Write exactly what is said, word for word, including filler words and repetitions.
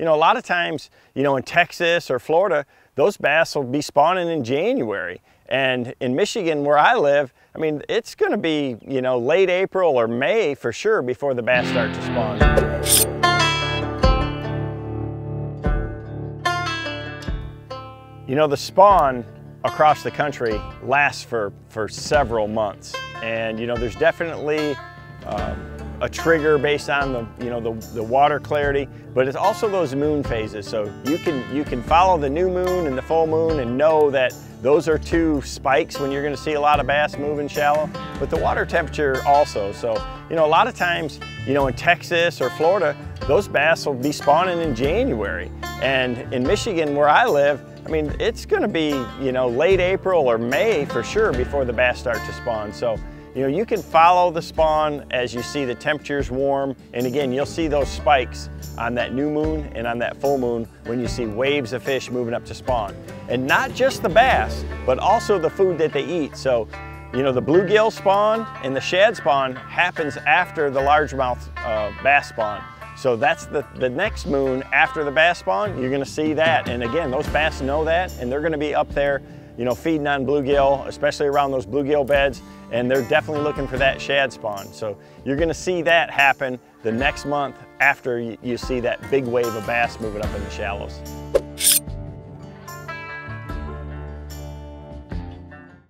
You know, a lot of times, you know, in Texas or Florida, those bass will be spawning in January. And in Michigan, where I live, I mean, it's gonna be, you know, late April or May for sure before the bass start to spawn. You know, the spawn across the country lasts for, for several months. And, you know, there's definitely um, a trigger based on the, you know, the, the water clarity, but it's also those moon phases. So you can, you can follow the new moon and the full moon and know that those are two spikes when you're gonna see a lot of bass moving shallow, but the water temperature also. So, you know, a lot of times, you know, in Texas or Florida, those bass will be spawning in January. And in Michigan, where I live, I mean, it's gonna be, you know, late April or May for sure before the bass start to spawn. So, you know, you can follow the spawn as you see the temperatures warm. And again, you'll see those spikes on that new moon and on that full moon when you see waves of fish moving up to spawn. And not just the bass, but also the food that they eat. So, you know, the bluegill spawn and the shad spawn happens after the largemouth uh, bass spawn. So that's the, the next moon after the bass spawn, you're gonna see that. And again, those bass know that, and they're gonna be up there, you know, feeding on bluegill, especially around those bluegill beds, and they're definitely looking for that shad spawn. So you're gonna see that happen the next month after you, you see that big wave of bass moving up in the shallows.